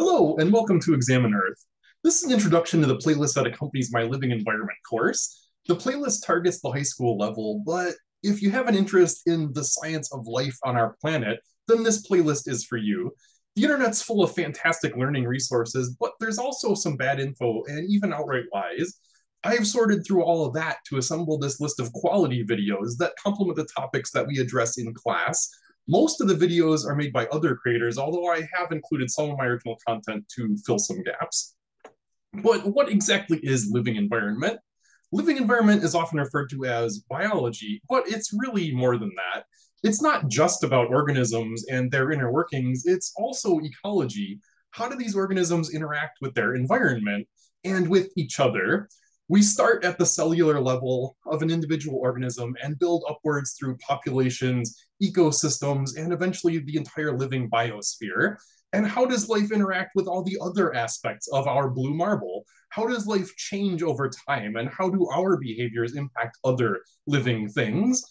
Hello and welcome to Examine Earth. This is an introduction to the playlist that accompanies my Living Environment course. The playlist targets the high school level, but if you have an interest in the science of life on our planet, then this playlist is for you. The internet's full of fantastic learning resources, but there's also some bad info and even outright lies. I've sorted through all of that to assemble this list of quality videos that complement the topics that we address in class. Most of the videos are made by other creators, although I have included some of my original content to fill some gaps. But what exactly is living environment? Living environment is often referred to as biology, but it's really more than that. It's not just about organisms and their inner workings, it's also ecology. How do these organisms interact with their environment and with each other? We start at the cellular level of an individual organism and build upwards through populations, ecosystems, and eventually the entire living biosphere. And how does life interact with all the other aspects of our blue marble? How does life change over time? And how do our behaviors impact other living things?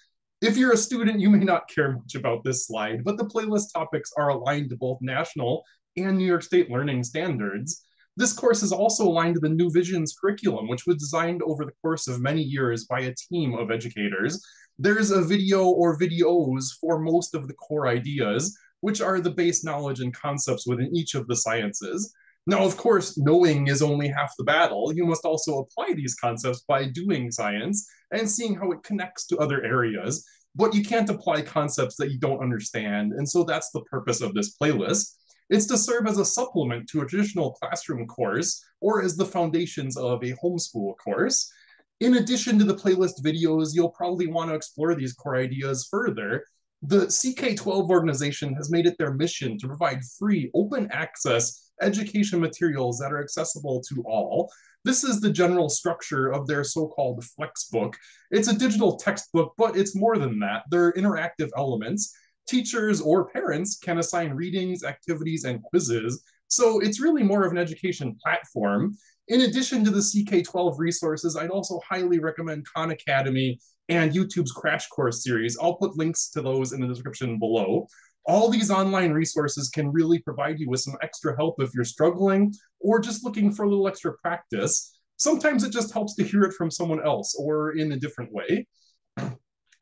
If you're a student, you may not care much about this slide, but the playlist topics are aligned to both national and New York State learning standards. This course is also aligned to the New Visions curriculum, which was designed over the course of many years by a team of educators. There's a video or videos for most of the core ideas, which are the base knowledge and concepts within each of the sciences. Now, of course, knowing is only half the battle. You must also apply these concepts by doing science and seeing how it connects to other areas, but you can't apply concepts that you don't understand, and so that's the purpose of this playlist. It's to serve as a supplement to a traditional classroom course or as the foundations of a homeschool course. In addition to the playlist videos, you'll probably want to explore these core ideas further. The CK-12 organization has made it their mission to provide free, open access education materials that are accessible to all. This is the general structure of their so-called Flexbook. It's a digital textbook, but it's more than that. There are interactive elements. Teachers or parents can assign readings, activities, and quizzes, so it's really more of an education platform. In addition to the CK-12 resources, I'd also highly recommend Khan Academy and YouTube's Crash Course series. I'll put links to those in the description below. All these online resources can really provide you with some extra help if you're struggling or just looking for a little extra practice. Sometimes it just helps to hear it from someone else or in a different way.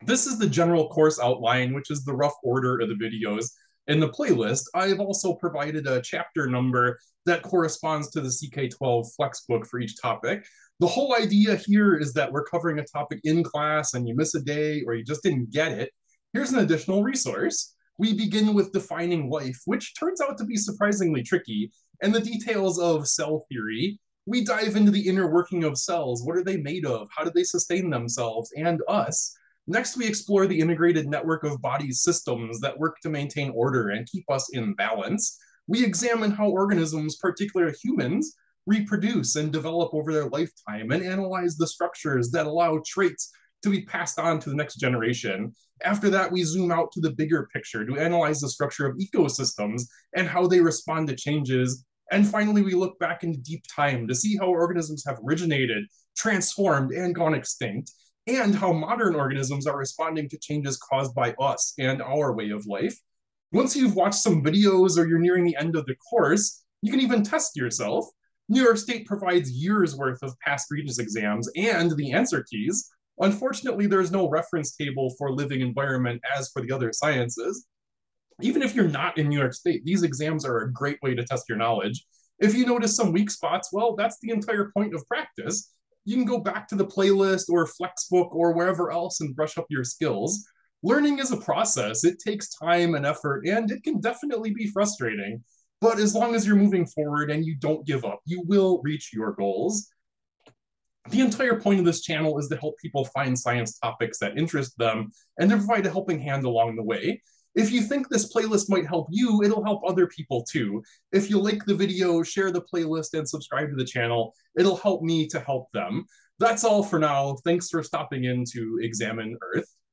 This is the general course outline, which is the rough order of the videos in the playlist. I've also provided a chapter number that corresponds to the CK-12 Flexbook for each topic. The whole idea here is that we're covering a topic in class and you miss a day or you just didn't get it. Here's an additional resource. We begin with defining life, which turns out to be surprisingly tricky, and the details of cell theory. We dive into the inner working of cells. What are they made of? How do they sustain themselves and us? Next, we explore the integrated network of body systems that work to maintain order and keep us in balance. We examine how organisms, particularly humans, reproduce and develop over their lifetime and analyze the structures that allow traits to be passed on to the next generation. After that, we zoom out to the bigger picture to analyze the structure of ecosystems and how they respond to changes. And finally, we look back into deep time to see how organisms have originated, transformed, and gone extinct, and how modern organisms are responding to changes caused by us and our way of life. Once you've watched some videos or you're nearing the end of the course, you can even test yourself. New York State provides years worth of past Regents exams and the answer keys. Unfortunately, there's no reference table for living environment as for the other sciences. Even if you're not in New York State, these exams are a great way to test your knowledge. If you notice some weak spots, well, that's the entire point of practice. You can go back to the playlist or Flexbook or wherever else and brush up your skills. Learning is a process. It takes time and effort, and it can definitely be frustrating. But as long as you're moving forward and you don't give up, you will reach your goals. The entire point of this channel is to help people find science topics that interest them and to provide a helping hand along the way. If you think this playlist might help you, it'll help other people too. If you like the video, share the playlist, and subscribe to the channel, it'll help me to help them. That's all for now. Thanks for stopping in to Examine Earth.